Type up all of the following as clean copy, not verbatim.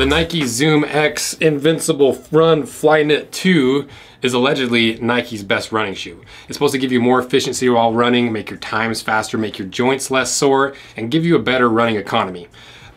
The Nike ZoomX Invincible Run Flyknit 2 is allegedly Nike's best running shoe. It's supposed to give you more efficiency while running, make your times faster, make your joints less sore, and give you a better running economy.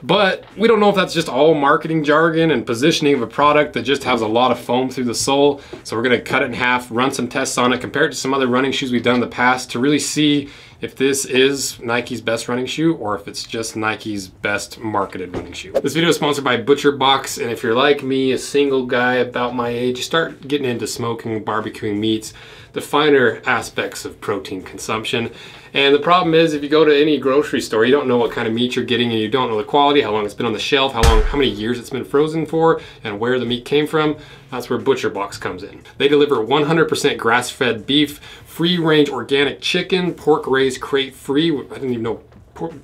But we don't know if that's just all marketing jargon and positioning of a product that just has a lot of foam through the sole. So we're gonna cut it in half, run some tests on it, compare it to some other running shoes we've done in the past to really see if this is Nike's best running shoe or if it's just Nike's best marketed running shoe. This video is sponsored by ButcherBox, and if you're like me, a single guy about my age, you start getting into smoking, barbecuing meats, the finer aspects of protein consumption. And the problem is, if you go to any grocery store, you don't know what kind of meat you're getting, and you don't know the quality, how long it's been on the shelf, how many years it's been frozen for, and where the meat came from. That's where ButcherBox comes in. They deliver 100% grass-fed beef, free-range organic chicken, pork-raised crate-free. I didn't even know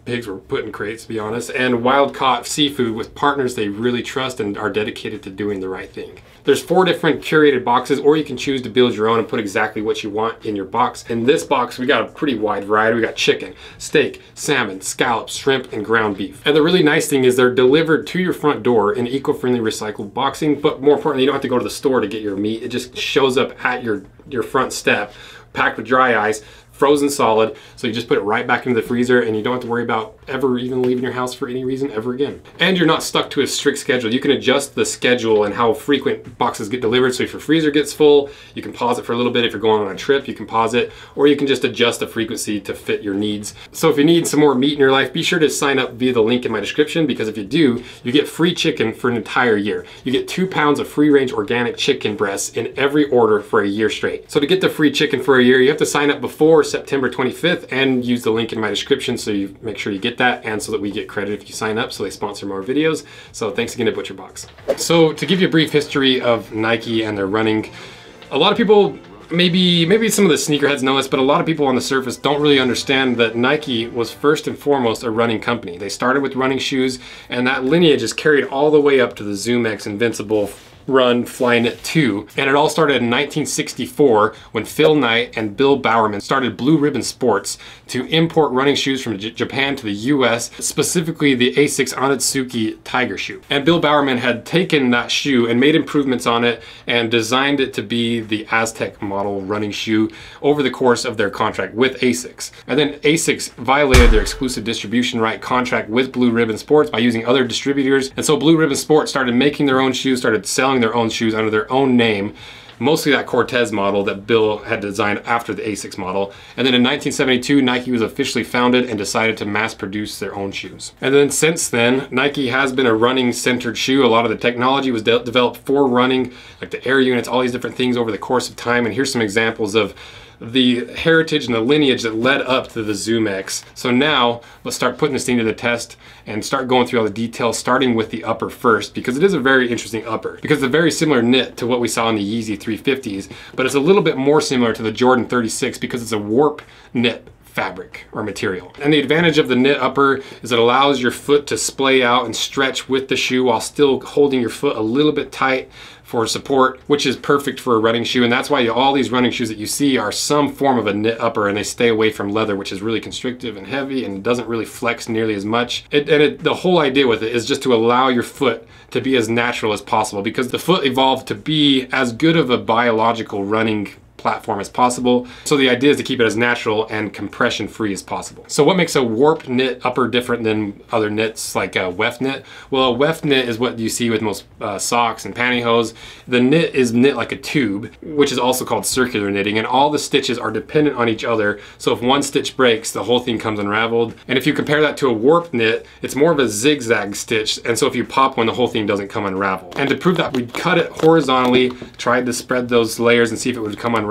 pigs were put in crates, to be honest, and wild-caught seafood with partners they really trust and are dedicated to doing the right thing. There's 4 different curated boxes, or you can choose to build your own and put exactly what you want in your box. In this box, we got a pretty wide variety. We got chicken, steak, salmon, scallops, shrimp, and ground beef. And the really nice thing is they're delivered to your front door in eco-friendly recycled boxing, but more importantly, you don't have to go to the store to get your meat. It just shows up at your front step, packed with dry ice, frozen solid, so you just put it right back into the freezer and you don't have to worry about ever even leaving your house for any reason ever again. And you're not stuck to a strict schedule. You can adjust the schedule and how frequent boxes get delivered, so if your freezer gets full, you can pause it for a little bit. If you're going on a trip, you can pause it, or you can just adjust the frequency to fit your needs. So if you need some more meat in your life, be sure to sign up via the link in my description, because if you do, you get free chicken for an entire year. You get 2 pounds of free-range organic chicken breasts in every order for a year straight. So to get the free chicken for a year, you have to sign up before September 25th and use the link in my description, so you make sure you get that, and so that we get credit if you sign up, so they sponsor more videos. So thanks again to ButcherBox. So to give you a brief history of Nike and their running, a lot of people, maybe some of the sneakerheads know this, but a lot of people on the surface don't really understand that Nike was first and foremost a running company. They started with running shoes, and that lineage is carried all the way up to the ZoomX Invincible Run Flyknit 2, and it all started in 1964 when Phil Knight and Bill Bowerman started Blue Ribbon Sports to import running shoes from Japan to the US, specifically the Asics Onitsuka Tiger shoe. And Bill Bowerman had taken that shoe and made improvements on it and designed it to be the Aztec model running shoe over the course of their contract with Asics. And then Asics violated their exclusive distribution right contract with Blue Ribbon Sports by using other distributors, and so Blue Ribbon Sports started making their own shoes, started selling their own shoes under their own name, mostly that Cortez model that Bill had designed after the Asics model. And then in 1972, Nike was officially founded and decided to mass produce their own shoes. And then since then, Nike has been a running centered shoe. A lot of the technology was developed for running, like the air units, all these different things over the course of time. And here's some examples of the heritage and the lineage that led up to the ZoomX. So now let's start putting this thing to the test and start going through all the details, starting with the upper first, because it is a very interesting upper, because it's a very similar knit to what we saw in the Yeezy 350s, but it's a little bit more similar to the Jordan 36 because it's a warp knit fabric or material. And the advantage of the knit upper is it allows your foot to splay out and stretch with the shoe while still holding your foot a little bit tight for support, which is perfect for a running shoe. And that's why all these running shoes that you see are some form of a knit upper, and they stay away from leather, which is really constrictive and heavy and doesn't really flex nearly as much. The whole idea with it is just to allow your foot to be as natural as possible, because the foot evolved to be as good of a biological running platform as possible. So the idea is to keep it as natural and compression free as possible. So what makes a warp knit upper different than other knits like a weft knit? Well, a weft knit is what you see with most socks and pantyhose. The knit is knit like a tube, which is also called circular knitting, and all the stitches are dependent on each other. So if one stitch breaks, the whole thing comes unraveled. And if you compare that to a warp knit, it's more of a zigzag stitch. And so if you pop one, the whole thing doesn't come unraveled. And to prove that, we cut it horizontally, tried to spread those layers and see if it would come unraveled.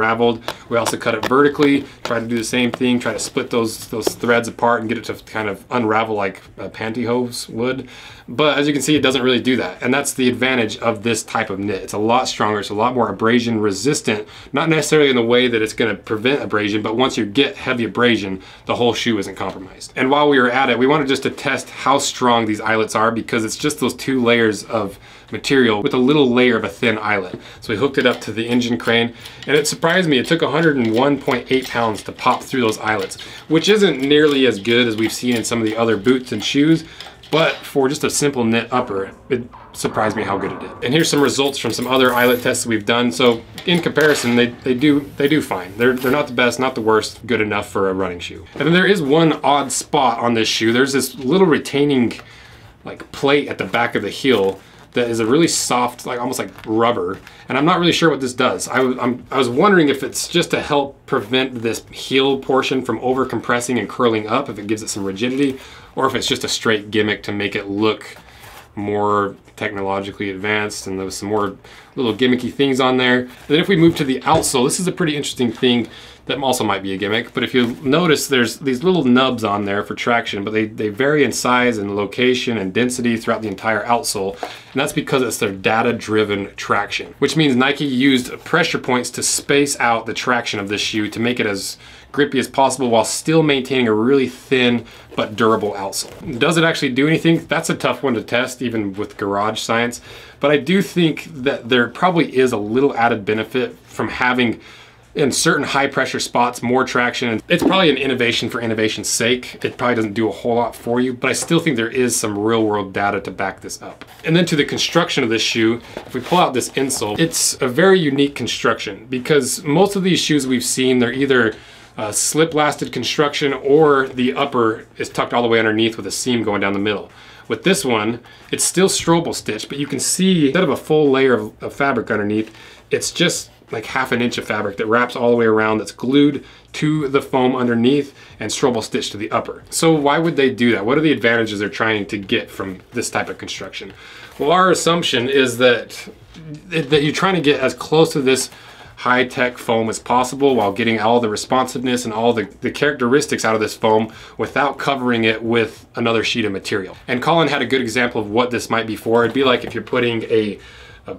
We also cut it vertically, try to do the same thing, try to split those threads apart and get it to kind of unravel like a pantyhose would. But as you can see, it doesn't really do that. And that's the advantage of this type of knit. It's a lot stronger, it's a lot more abrasion resistant, not necessarily in the way that it's gonna prevent abrasion, but once you get heavy abrasion, the whole shoe isn't compromised. And while we were at it, we wanted just to test how strong these eyelets are, because it's just those 2 layers of material with a little layer of a thin eyelet. So we hooked it up to the engine crane, and it surprised me, it took 101.8 pounds to pop through those eyelets, which isn't nearly as good as we've seen in some of the other boots and shoes, But for just a simple knit upper, it surprised me how good it did. And here's some results from some other eyelet tests that we've done. So in comparison, they do fine. They're not the best, not the worst, good enough for a running shoe. And then there is one odd spot on this shoe. There's this little retaining like plate at the back of the heel that is a really soft, like almost like rubber. And I'm not really sure what this does. I was wondering if it's just to help prevent this heel portion from over compressing and curling up, if it gives it some rigidity, or if it's just a straight gimmick to make it look more technologically advanced. And there was some more little gimmicky things on there. And then if we move to the outsole, this is a pretty interesting thing that also might be a gimmick, but if you notice, there's these little nubs on there for traction, but they vary in size and location and density throughout the entire outsole. And that's because it's their data-driven traction, which means Nike used pressure points to space out the traction of this shoe to make it as grippy as possible while still maintaining a really thin but durable outsole. Does it actually do anything? That's a tough one to test, even with garage science. But I do think that there probably is a little added benefit from having, in certain high pressure spots, more traction. It's probably an innovation for innovation's sake. It probably doesn't do a whole lot for you, but I still think there is some real world data to back this up. And then to the construction of this shoe, if we pull out this insole, it's a very unique construction because most of these shoes we've seen, they're either slip lasted construction or the upper is tucked all the way underneath with a seam going down the middle. With this one, it's still strobel stitched, but you can see instead of a full layer of fabric underneath, it's just like half an inch of fabric that wraps all the way around, that's glued to the foam underneath and strobel stitched to the upper. So why would they do that? What are the advantages they're trying to get from this type of construction? Well, our assumption is that you're trying to get as close to this high-tech foam as possible while getting all the responsiveness and all the characteristics out of this foam without covering it with another sheet of material. And Colin had a good example of what this might be for. It'd be like if you're putting a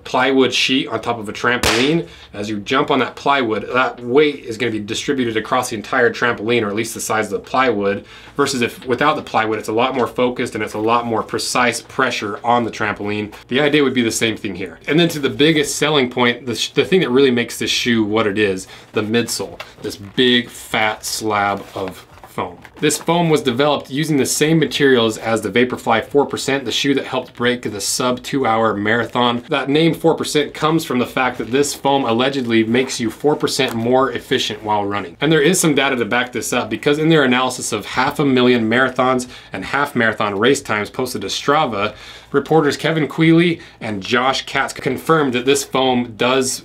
plywood sheet on top of a trampoline. As you jump on that plywood, that weight is going to be distributed across the entire trampoline, or at least the size of the plywood, versus if without the plywood, it's a lot more focused and it's a lot more precise pressure on the trampoline. The idea would be the same thing here. And then to the biggest selling point, the thing that really makes this shoe what it is, the midsole, this big fat slab of foam. This foam was developed using the same materials as the Vaporfly 4%, the shoe that helped break the sub 2-hour marathon. That name 4% comes from the fact that this foam allegedly makes you 4% more efficient while running. And there is some data to back this up because in their analysis of 500,000 marathons and half marathon race times posted to Strava, reporters Kevin Quealy and Josh Katz confirmed that this foam does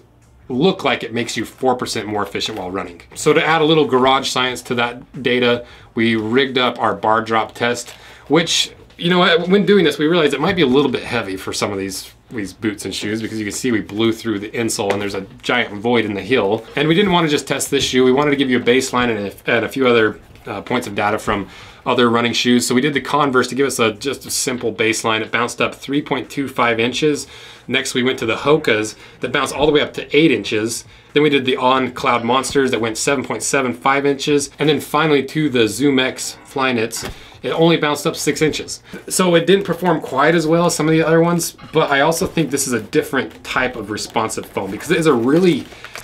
look like it makes you 4% more efficient while running. So to add a little garage science to that data, we rigged up our bar drop test, which, you know, when doing this, we realized it might be a little bit heavy for some of these boots and shoes because you can see we blew through the insole and there's a giant void in the heel. And we didn't want to just test this shoe. We wanted to give you a baseline and a few other points of data from other running shoes. So we did the Converse to give us just a simple baseline. It bounced up 3.25 inches. Next, we went to the Hokas that bounced all the way up to 8 inches. Then we did the On Cloud Monsters that went 7.75 inches. And then finally to the ZoomX Flyknits, it only bounced up 6 inches. So it didn't perform quite as well as some of the other ones, but I also think this is a different type of responsive foam because it is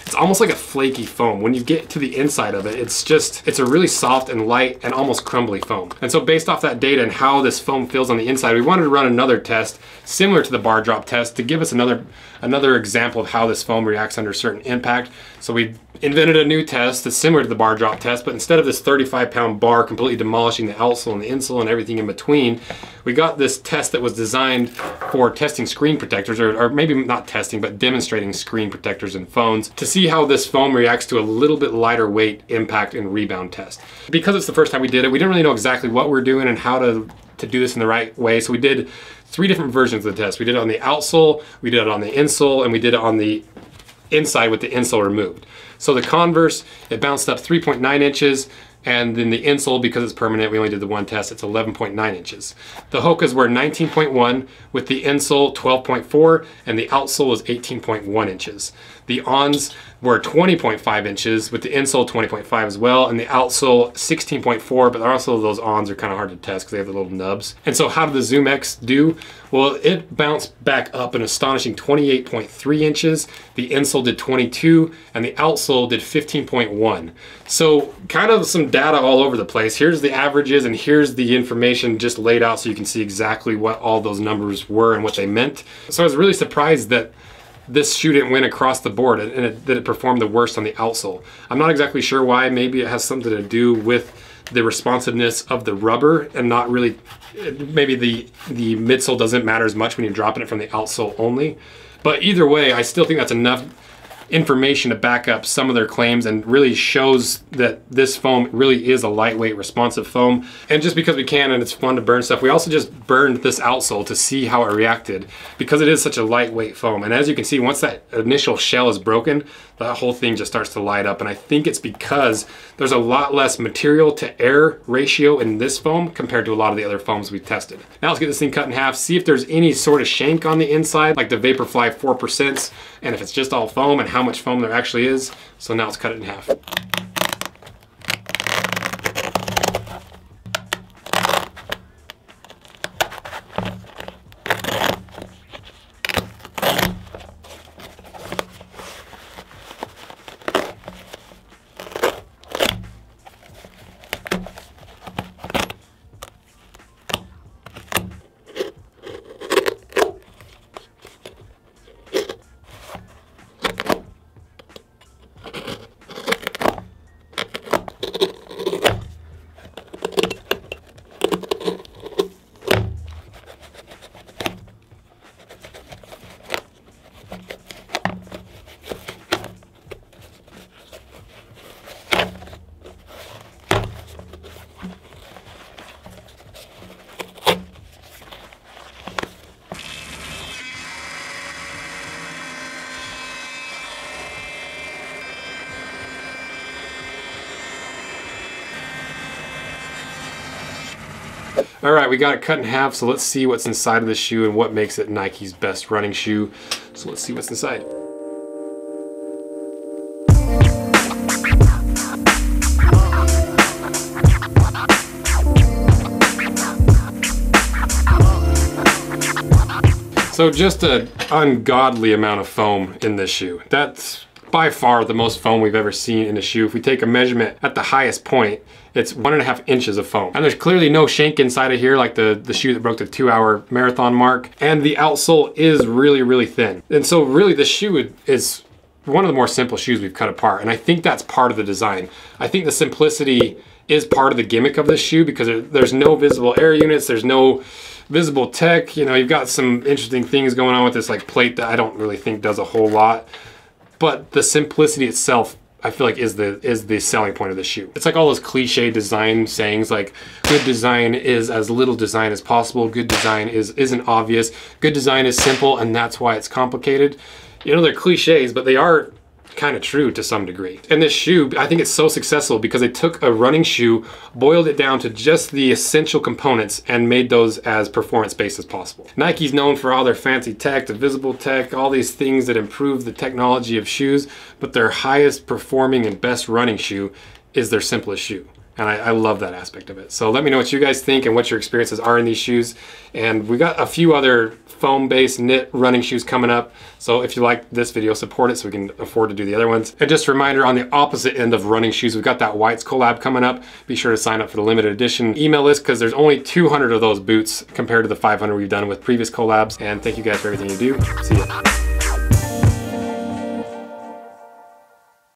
it's almost like a flaky foam. When you get to the inside of it, it's a really soft and light and almost crumbly foam. And so based off that data and how this foam feels on the inside, we wanted to run another test similar to the bar drop test to give us another example of how this foam reacts under certain impact. So we invented a new test that's similar to the bar drop test, but instead of this 35-pound bar completely demolishing the outsole and the insole and everything in between, we got this test that was designed for testing screen protectors, or maybe not testing, but demonstrating screen protectors and phones to see how this foam reacts to a little bit lighter weight impact and rebound test. Because it's the first time we did it, we didn't really know exactly what we're doing and how to do this in the right way. So we did 3 different versions of the test. We did it on the outsole, we did it on the insole, and we did it on the inside with the insole removed. So the Converse, it bounced up 3.9 inches, and then the insole, because it's permanent, we only did the one test, it's 11.9 inches. The Hokas were 19.1, with the insole 12.4, and the outsole was 18.1 inches. The Ons were 20.5 inches, with the insole 20.5 as well, and the outsole 16.4, but also those Ons are kind of hard to test because they have the little nubs. And so how did the ZoomX do? Well, it bounced back up an astonishing 28.3 inches, the insole did 22, and the outsole Russell did 15.1. So kind of some data all over the place. Here's the averages and here's the information just laid out so you can see exactly what all those numbers were and what they meant. So I was really surprised that this shoe didn't win across the board and that it performed the worst on the outsole. I'm not exactly sure why. Maybe it has something to do with the responsiveness of the rubber and not really, maybe the midsole doesn't matter as much when you're dropping it from the outsole only. But either way, I still think that's enough information to back up some of their claims and really shows that this foam really is a lightweight, responsive foam. And just because we can and it's fun to burn stuff, we also just burned this outsole to see how it reacted because it is such a lightweight foam. And as you can see, once that initial shell is broken, that whole thing just starts to light up. And I think it's because there's a lot less material to air ratio in this foam compared to a lot of the other foams we've tested. Now let's get this thing cut in half, see if there's any sort of shank on the inside, like the Vaporfly 4%, and if it's just all foam and how much foam there actually is. So now let's cut it in half. All right, we got it cut in half, so let's see what's inside of the shoe and what makes it Nike's best running shoe. So let's see what's inside. So just an ungodly amount of foam in this shoe. That's by far the most foam we've ever seen in a shoe. If we take a measurement at the highest point, it's 1.5 inches of foam. And there's clearly no shank inside of here, like the shoe that broke the 2-hour marathon mark. And the outsole is really, really thin. And so really the shoe is one of the more simple shoes we've cut apart. And I think that's part of the design. I think the simplicity is part of the gimmick of this shoe because there's no visible air units, there's no visible tech. You know, you've got some interesting things going on with this like plate that I don't really think does a whole lot. But the simplicity itself, I feel like, is the selling point of the shoe. It's like all those cliche design sayings, like good design is as little design as possible. Good design isn't obvious. Good design is simple, and that's why it's complicated. You know, they're cliches, but they are kind of true to some degree. And this shoe, I think it's so successful because they took a running shoe, boiled it down to just the essential components and made those as performance-based as possible. Nike's known for all their fancy tech, the visible tech, all these things that improve the technology of shoes, but their highest performing and best running shoe is their simplest shoe. And I love that aspect of it. So let me know what you guys think and what your experiences are in these shoes. And we got a few other foam-based knit running shoes coming up. So if you like this video, support it so we can afford to do the other ones. And just a reminder, on the opposite end of running shoes, we've got that White's collab coming up. Be sure to sign up for the limited edition email list because there's only 200 of those boots compared to the 500 we've done with previous collabs. And thank you guys for everything you do. See ya.